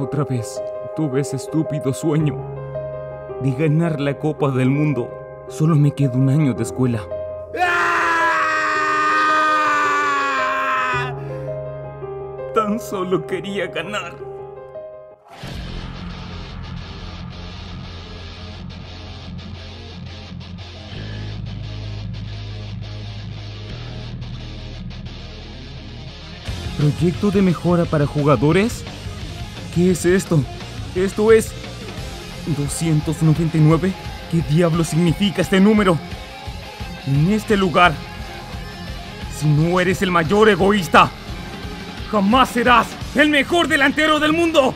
Otra vez tuve ese estúpido sueño de ganar la Copa del Mundo. Solo me queda un año de escuela. ¡Ah! Tan solo quería ganar. ¿Proyecto de mejora para jugadores? ¿Qué es esto? Esto es... ¿299? ¿Qué diablo significa este número? En este lugar, si no eres el mayor egoísta, jamás serás el mejor delantero del mundo.